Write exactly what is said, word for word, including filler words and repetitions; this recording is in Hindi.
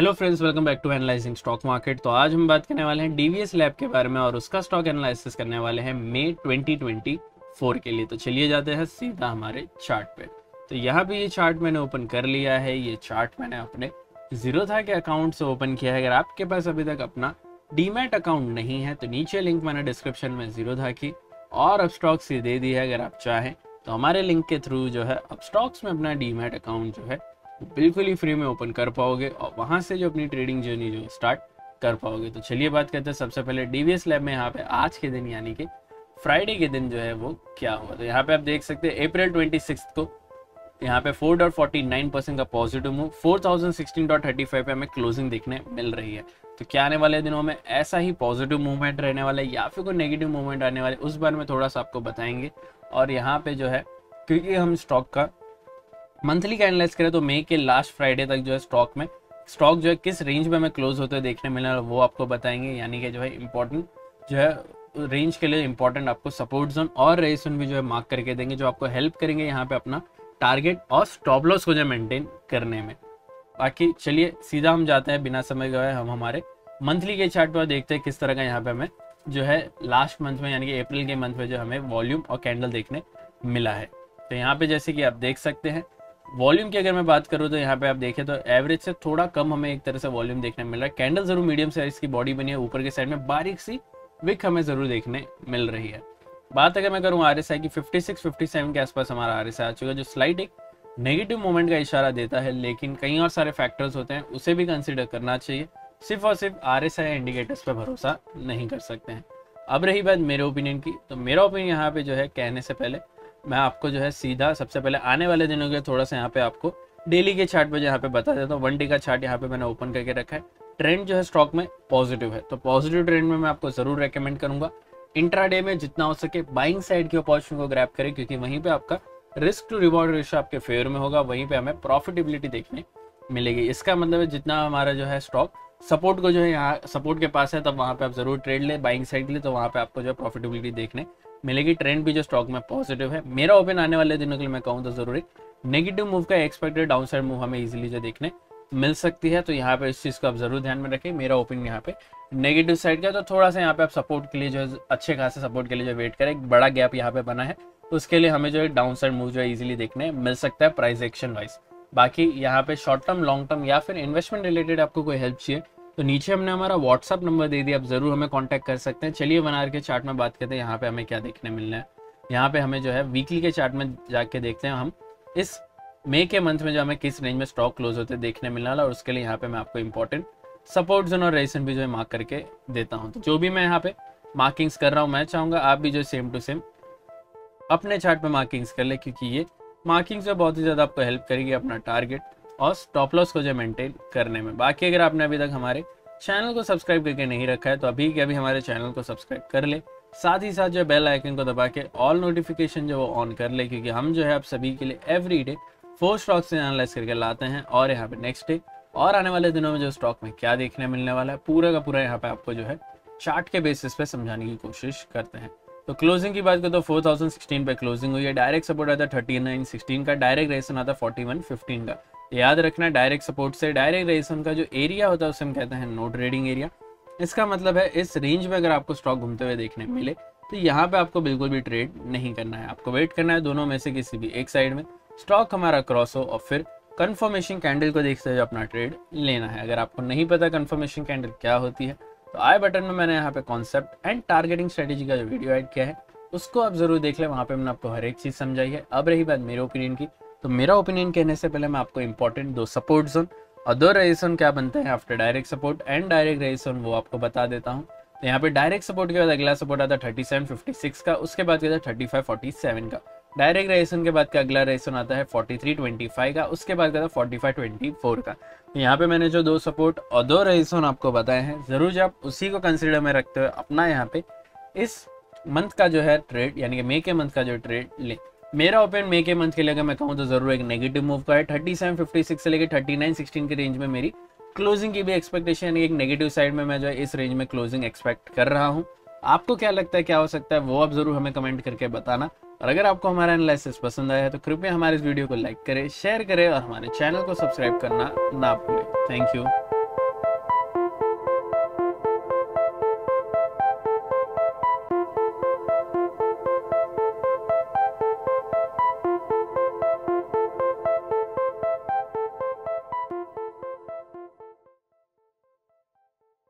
Hello friends, welcome back to analysing stock market. तो आज हम बात करने वाले हैं डीवीएस लैब के बारे में और उसका स्टॉक एनालिसिस करने वाले हैं मई ट्वेंटी ट्वेंटी फोर के लिए। तो चलिए जाते हैं सीधा हमारे चार्ट पे। तो यहाँ पे ये चार्ट मैंने ओपन कर लिया है। ये चार्ट मैंने अपने जीरोधा के अकाउंट से ओपन किया है। अगर आपके पास अभी तक अपना डीमैट अकाउंट नहीं है तो नीचे लिंक मैंने डिस्क्रिप्शन में जीरोधा की और अपस्टॉक्स की दे दी है। अगर आप चाहें तो हमारे लिंक के थ्रू जो है अपस्टॉक्स में अपना डीमैट अकाउंट जो है बिल्कुल ही फ्री में ओपन कर पाओगे और वहां से जो अपनी ट्रेडिंग जर्नी जो स्टार्ट कर पाओगे। तो चलिए बात करते हैं सबसे पहले डीवीएस लैब में यहाँ पे आज के दिन यानी कि फ्राइडे के दिन जो है वो क्या हुआ। तो यहाँ पे आप देख सकते हैं अप्रैल छब्बीस को यहाँ पे four point four nine percent का positive move four thousand sixteen point thirty five पे हमें क्लोजिंग देखने मिल रही है। तो क्या आने वाले दिनों में ऐसा ही पॉजिटिव मूवमेंट रहने वाला है या फिर कोई नेगेटिव मूवमेंट आने वाले उस बारे में थोड़ा सा आपको बताएंगे। और यहाँ पे जो है क्योंकि हम स्टॉक का मंथली का एनालाइज करें तो मई के लास्ट फ्राइडे तक जो है स्टॉक में स्टॉक जो है किस रेंज में हमें क्लोज होते देखने मिला वो आपको बताएंगे। यानी कि जो है इम्पोर्टेंट जो है रेंज के लिए इम्पोर्टेंट आपको सपोर्ट जोन और रेजिस्टेंस भी जो है मार्क करके देंगे जो आपको हेल्प करेंगे यहाँ पे अपना टारगेट और स्टॉप लॉस को जो मेंटेन करने में। बाकी चलिए सीधा हम जाते हैं बिना समय गए हम हमारे मंथली के चार्ट पर देखते हैं किस तरह का यहाँ पे हमें जो है लास्ट मंथ में यानी कि अप्रैल के मंथ में जो हमें वॉल्यूम और कैंडल देखने मिला है। तो यहाँ पे जैसे कि आप देख सकते हैं वॉल्यूम की अगर मैं बात करूँ तो यहाँ पे आप देखें तो एवरेज से थोड़ा कम हमें एक तरह से वॉल्यूम देखने मिल रहा है। कैंडल जरूर मीडियम साइज की बॉडी बनी है, ऊपर के साइड में बारीक सी विक हमें जरूर देखने मिल रही है। बात अगर मैं करूँ आरएसआई की फिफ्टी सिक्स फिफ्टी सेवन के आसपास हमारा आरएसआई आ चुका है जो स्लाइड एक नेगेटिव मोमेंट का इशारा देता है, लेकिन कई और सारे फैक्टर्स होते हैं उसे भी कंसिडर करना चाहिए। सिर्फ और सिर्फ आरएसआई इंडिकेटर्स पर भरोसा नहीं कर सकते हैं। अब रही बात मेरे ओपिनियन की, तो मेरा ओपिनियन यहाँ पे जो है कहने से पहले मैं आपको जो है सीधा सबसे पहले आने वाले दिनों के थोड़ा सा यहाँ पे आपको डेली के चार्ट पर यहाँ पे बता देता हूँ। वन डे का चार्ट यहाँ पे मैंने ओपन करके रखा है। ट्रेंड जो है स्टॉक में पॉजिटिव है तो पॉजिटिव ट्रेंड में मैं आपको जरूर रेकमेंड करूंगा इंट्राडे में जितना हो सके बाइंग साइड की अपॉर्चुनिटी को ग्रैब करें, क्योंकि वहीं पे आपका रिस्क टू रिवॉर्ड रेशियो आपके फेवर में होगा, वहीं पे हमें प्रॉफिटेबिलिटी देखने मिलेगी। इसका मतलब है जितना हमारा जो है स्टॉक सपोर्ट को जो है यहाँ सपोर्ट के पास है तब वहाँ पे आप जरूर ट्रेड ले बाइंग साइड के लिए, तो वहाँ पे आपको जो है प्रॉफिटेबिलिटी देखने मिलेगी। ट्रेंड भी जो स्टॉक में पॉजिटिव है। मेरा ओपन आने वाले दिनों के लिए मैं कहूँ तो जरूरी नेगेटिव मूव का एक्सपेक्टेड डाउन साइड मूव हमें इजिली जो देखने मिल सकती है, तो यहाँ पे इस चीज़ को आप जरूर ध्यान में रखें। मेरा ओपिनियन यहाँ पे नेगेटिव साइड का, तो थोड़ा सा यहाँ पे आप सपोर्ट के लिए जो है अच्छे खासे सपोर्ट के लिए जो वेट करें। एक बड़ा गैप यहाँ पे बना है उसके लिए हमें जो है डाउन साइड मूव जो है इजीली देखने मिल सकता है प्राइस एक्शन वाइज। बाकी यहाँ पे शॉर्ट टर्म लॉन्ग टर्म या फिर इन्वेस्टमेंट रिलेटेड आपको कोई हेल्प चाहिए तो नीचे हमने हमारा व्हाट्सअप नंबर दे दिया, आप जरूर हमें कॉन्टैक्ट कर सकते हैं। चलिए बनार के चार्ट में बात करते हैं यहाँ पे हमें क्या देखने मिलना है। यहाँ पे हमें जो है वीकली के चार्ट में जाके देखते हैं हम इस मई के मंथ में जो हमें किस रेंज में स्टॉक क्लोज होते देखने मिलने वाला, और उसके लिए यहाँ पे मैं आपको इंपॉर्टेंट सपोर्ट जोन और रेजिस्टेंस भी जो है मार्क करके देता हूँ। तो जो भी मैं यहाँ पे मार्किंग्स कर रहा हूँ मैं चाहूँगा आप भी जो सेम टू सेम अपने चार्ट पे मार्किंग्स कर ले, क्योंकि ये मार्किंग्स जो बहुत ही ज़्यादा आपको हेल्प करेगी अपना टारगेट और स्टॉप लॉस को जो मेंटेन करने में। बाकी अगर आपने अभी तक हमारे चैनल को सब्सक्राइब करके नहीं रखा है तो अभी के अभी हमारे चैनल को सब्सक्राइब कर ले, साथ ही साथ जो बेल आइकन को दबा के ऑल नोटिफिकेशन जो वो ऑन कर ले, क्योंकि हम जो है आप सभी के लिए एवरी डे फोर स्टॉक्स से एनालाइज करके लाते हैं और यहाँ पे नेक्स्ट डे और आने वाले दिनों में जो स्टॉक में क्या देखने मिलने वाला है पूरा का पूरा यहाँ पे आपको जो है चार्ट के बेसिस पे समझाने की कोशिश करते हैं। तो क्लोजिंग की बात करें तो फोर थाउजेंड सिक्सटीन पे क्लोजिंग हुई है। डायरेक्ट सपोर्ट आता है थर्टी नाइन सिक्सटीन का, डायरेक्ट रेजिस्टेंस आता है फोर्टी वन फिफ्टीन का। याद रखना डायरेक्ट सपोर्ट से डायरेक्ट रेजिस्टेंस का जो एरिया होता है उसे हम कहते हैं नो ट्रेडिंग एरिया। इसका मतलब है इस रेंज में अगर आपको स्टॉक घूमते हुए देखने मिले तो यहाँ पे आपको बिल्कुल भी ट्रेड नहीं करना है। आपको वेट करना है दोनों में से किसी भी एक साइड में स्टॉक हमारा क्रॉस हो और फिर कन्फर्मेशन कैंडल को देखते हुए अपना ट्रेड लेना है। अगर आपको नहीं पता कन्फर्मेशन कैंडल क्या होती है तो आई बटन में मैंने यहाँ पे कॉन्सेप्ट एंड टारगेटिंग स्ट्रेटेजी का जो वीडियो ऐड किया है उसको आप जरूर देख लें, वहाँ पे मैंने आपको हर एक चीज़ समझाई है। अब रही बात मेरे ओपिनियन की, तो मेरा ओपिनियन कहने से पहले मैं आपको इंपॉर्टेंट दो सपोर्ट जोन और दो रेजिस्टेंस क्या बनते हैं after direct support and direct resistance वो आपको बता देता हूँ। तो यहाँ पे डायरेक्ट सपोर्ट के बाद अगला सपोर्ट आता है थर्टी सेवन फिफ्टी सिक्स का, उसके बाद क्या था थर्टी फाइव फोर्टी सेवन का। डायरेक्ट रेजिस्टेंस के बाद का अगला रेजिस्टेंस आता है forty three point two five का, उसके बाद का था forty five point two four का। यहाँ पे मैंने जो दो सपोर्ट और दो रेजिस्टेंस आपको बताए हैं जरूर जो आप उसी को कंसीडर में रखते हुए अपना यहाँ पे इस मंथ का जो है ट्रेड यानी कि मई के मंथ का जो ट्रेड ले। मेरा ओपन मई के मंथ के लिए अगर मैं कहूँ तो जरूर एक नेगेटिव मूव का है। थर्टी सेवन फिफ्टी सिक्स से लेकर थर्टी नाइन सिक्सटीन के रेंज में मेरी क्लोजिंग की भी एक्सपेक्टेशन है, एक नेगेटिव साइड में मैं जो है इस रेंज में क्लोजिंग एक्सपेक्ट कर रहा हूँ। आपको क्या लगता है क्या हो सकता है वो आप जरूर हमें कमेंट करके बताना, और अगर आपको हमारा एनालिसिस पसंद आया है तो कृपया हमारे इस वीडियो को लाइक करें, शेयर करें और हमारे चैनल को सब्सक्राइब करना ना भूलें। Thank you.